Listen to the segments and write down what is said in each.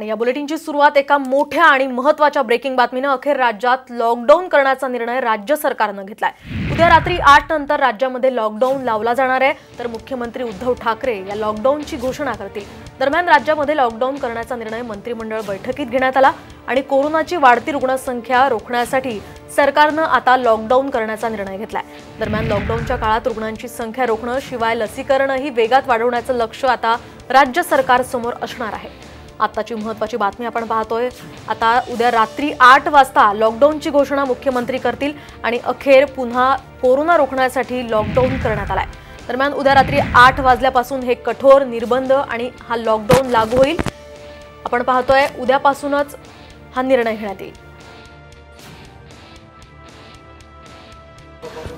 बुलेटिनची सुरुवात एका मोठ्या आणि महत्त्वाच्या ब्रेकिंग बातमीने अखेर राज्यात लॉकडाऊन करण्याचा निर्णय राज्य सरकारने घेतलाय। उद्या रात्री 8 नंतर राज्यामध्ये लॉकडाऊन लावला जाणार आहे, तर मुख्यमंत्री उद्धव ठाकरे या लॉकडाऊनची घोषणा करतील। दरम्यान राज्यामध्ये लॉकडाऊन करण्याचा निर्णय मंत्रिमंडळ बैठकीत घेण्यात आला आणि कोरोनाची वाढती रुग्णसंख्या रोखण्यासाठी सरकारने आता लॉकडाऊन करण्याचा निर्णय घेतलाय। दरम्यान लॉकडाऊनच्या काळात रुग्णांची संख्या रोखणे शिवाय लसीकरणही वेगात वाढवण्याचे लक्ष्य आता राज्य सरकार समोर असणार आहे। आताची महत्त्वाची बातमी आपण पाहतोय। आता उद्या रात्री 8 वाजता लॉकडाऊनची घोषणा मुख्यमंत्री करतील आणि अखेर पुन्हा कोरोना रोखण्यासाठी लॉकडाऊन करण्यात आलाय। दरम्यान उद्या रात्री 8 वाजल्यापासून हे कठोर निर्बंध आणि हा लॉकडाऊन लागू होईल। आपण पाहतोय उद्यापासूनच हा निर्णय घेण्यात येईल।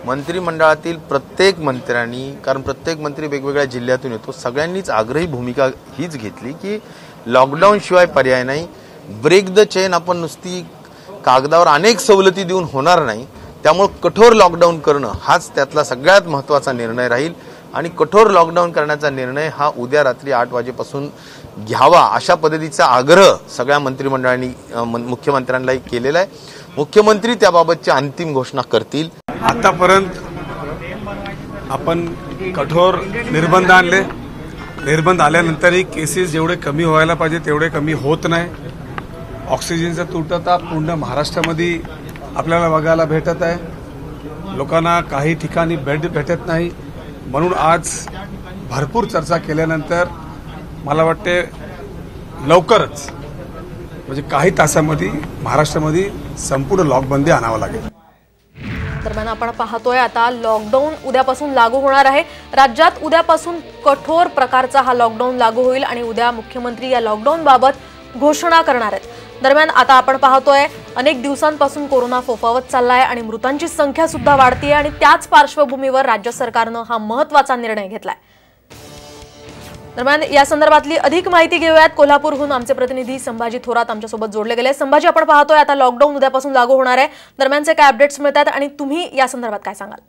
मंत्रिमंडळातील प्रत्येक मंत्र्यांनी, कारण प्रत्येक मंत्री वेगवेगळ्या जिल्ह्यातून येतो, सगळ्यांनीच आग्रही भूमिका हीच घेतली की लॉकडाऊन शिवाय पर्याय नाही। ब्रेक द चेन आपण नुसती कागदावर अनेक सवलती देऊन होणार नाही, त्यामुळे कठोर लॉकडाऊन करणं हाच त्यातला सगळ्यात महत्त्वाचा निर्णय राहील आणि कठोर लॉकडाऊन करण्याचा निर्णय हा उद्या रात्री 8 वाजेपासून घ्यावा अशा पद्धतीचा आग्रह सगळ्या मंत्रिमंडळांनी मुख्यमंत्र्यांनाही केलेला आहे। मुख्यमंत्री त्याबाबतची अंतिम घोषणा करतील। आतापर्यंत आपण कठोर निर्बंध आणले, निर्बंध आल्यानंतरही केसेस जेवढे कमी व्हायला पाहिजे तेवढे कमी होत नाही। ऑक्सिजनचा तुटवडा पूर्ण महाराष्ट्रामध्ये आपल्याला बघायला भेटत आहे। लोकांना काही ठिकाणी बेड भेटत नाही, म्हणून आज भरपूर चर्चा केल्यानंतर मला वाटते लवकरच म्हणजे काही तासांमध्ये महाराष्ट्रामध्ये संपूर्ण लॉकबंदी आणावं लागेल। दरम्यान आपण पाहतोय आता लॉकडाऊन उद्यापासून लागू होणार आहे। राज्यात उद्यापासून कठोर प्रकारचा हा लॉकडाऊन लागू होईल आणि उद्या मुख्यमंत्री या लॉकडाऊन बाबत घोषणा करणार आहेत। दरम्यान आता आपण पाहतोय अनेक दिवसांपासून कोरोना फोफावत चाललाय आणि मृतांची संख्या सुद्धा वाढते आणि त्याच पार्श्वभूमीवर राज्य सरकारनं हा महत्त्वाचा निर्णय घेतलाय। दरम्यान या संदर्भातली अधिक माहिती घेऊयात। कोल्हापूरहून आमचे प्रतिनिधी संभाजी थोरात आमच्यासोबत जोडले गेले। संभाजी, आपण पाहतोय आता लॉकडाऊन उद्यापासून लागू होणार आहे, दरम्यानचे काय अपडेट्स मिळतात आणि तुम्ही या संदर्भात काय सांगाल?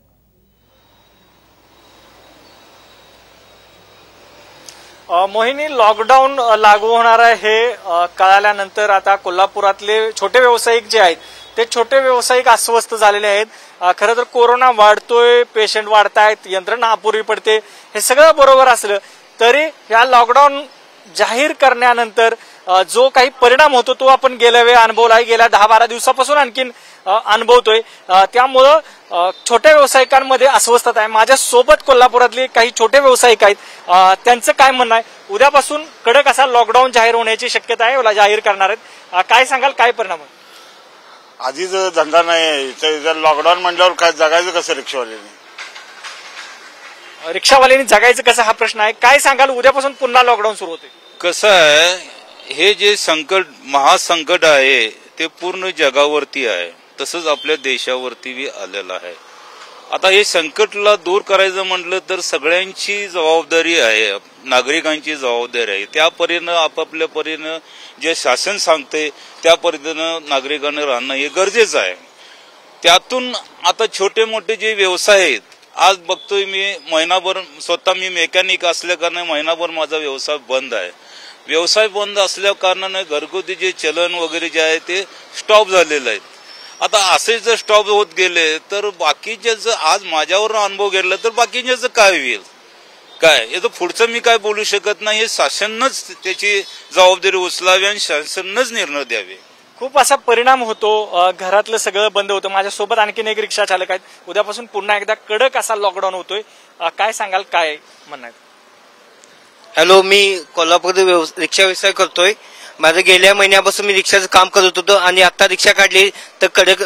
मोहिनी, लॉकडाऊन लागू होणार आहे हे कळाल्यानंतर आता कोल्हापुरातले छोटे व्यावसायिक जे आहेत ते छोटे व्यावसायिक अस्वस्थ झालेले आहेत। खरं तर कोरोना वाढतोय, पेशंट वाढतायत, यंत्रणा अपुरी पडते, हे सगळं बरोबर असलं तरी या लॉकडाऊन जाहीर करण्यानंतर जो काही परिणाम होतो तो आपण गेल्या वेळी अनुभवला, गेल्या 10-12 दिवसापासून आणखीन अनुभवतोय। त्यामुळं छोट्या व्यावसायिकांमध्ये अस्वस्थता आहे। माझ्या सोबत कोल्हापुरातले काही छोटे व्यावसायिक आहेत, त्यांचं काय म्हणणं आहे? उद्यापासून कडक असा लॉकडाऊन जाहीर होण्याची शक्यता आहे, जाहीर करणार आहेत, काय सांगाल, काय परिणाम? आधीच धंदा नाही, जर लॉकडाऊन म्हटल्यावर काय जगायचं कसं? रिक्षावाल्यांनी जगायचं कसं हा प्रश्न आहे। काय सांगाल, उद्यापासून पुन्हा लॉकडाऊन सुरू होते? कसं आहे, हे जे संकट, महासंकट आहे ते पूर्ण जगावरती आहे, तसंच आपल्या देशावरती आलेलं आहे। आता हे संकटला दूर करायचं म्हटलं तर सगळ्यांची जबाबदारी आहे, नागरिकांची जबाबदारी आहे। त्या परीनं आपापल्या परीनं जे शासन सांगते त्या परीनं नागरिकांना राहणं हे गरजेचं आहे। त्यातून आता छोटे मोठे जे व्यवसाय आहेत, आज बघतोय मी, महिनाभर स्वतः मी मेकॅनिक असल्या कारणाने महिनाभर माझा व्यवसाय बंद आहे। व्यवसाय बंद असल्या कारणाने घरगुती जे चलन वगैरे जे आहे ते स्टॉप झालेलं आहे। आता असे जर स्टॉप होत गेले तर बाकीचे जर आज माझ्यावर अनुभव घेतला तर बाकीचे काय होईल, काय याचं पुढचं मी काय बोलू शकत नाही। हे शासनच त्याची जबाबदारी उचलावी आणि शासनच निर्णय द्यावे। खूप असा परिणाम होतो, घरातलं सगळं बंद होतं। माझ्यासोबत आणखीन एक रिक्षा चालक आहेत, उद्यापासून पुन्हा एकदा कडक असा लॉकडाऊन होतोय, काय सांगाल, काय म्हणणार? हॅलो, मी कोल्हापूर रिक्षा व्यवसाय करतोय। माझं गेल्या महिन्यापासून मी रिक्षाचं काम करत होतो आणि आता रिक्षा काढली तर कडक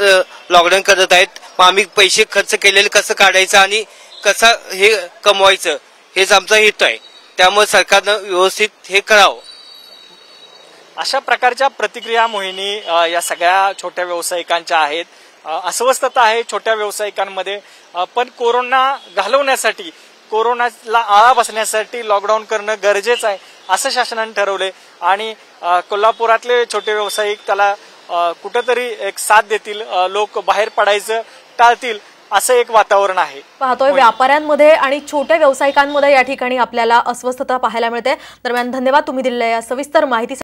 लॉकडाऊन करत आहेत। मग आम्ही पैसे खर्च केलेले कसं काढायचं आणि कसं हे कमवायचं हेच आमचा हेतू आहे, त्यामुळे सरकारनं व्यवस्थित हे करावं। अशा प्रकारच्या प्रतिक्रिया मोहिनी या सगळ्या छोट्या व्यावसायिकांच्या आहेत। अस्वस्थता आहे छोट्या व्यावसायिकांमध्ये, पण कोरोना घालवण्यासाठी, कोरोनाला आळा बसण्यासाठी लॉकडाऊन करणं गरजेचं आहे असं शासनाने ठरवले आणि कोल्हापुरातले छोटे व्यावसायिक त्याला कुठंतरी एक साथ देतील, लोक बाहेर पडायचं टाळतील असं एक वातावरण आहे। पाहतोय व्यापाऱ्यांमध्ये आणि छोट्या व्यावसायिकांमध्ये या ठिकाणी आपल्याला अस्वस्थता पाहायला मिळते। दरम्यान धन्यवाद तुम्ही दिलेल्या या सविस्तर माहिती।